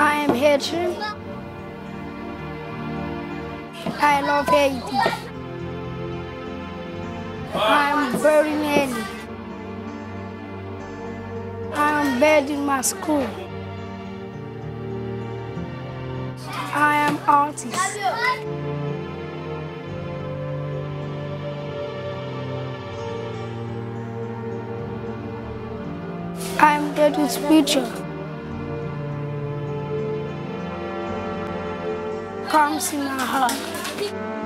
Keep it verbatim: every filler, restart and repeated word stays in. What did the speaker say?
I am Haitian. I love Haiti. I am very needy. I am bad in my school. I am artist. I am dead with picture. Comes in my heart.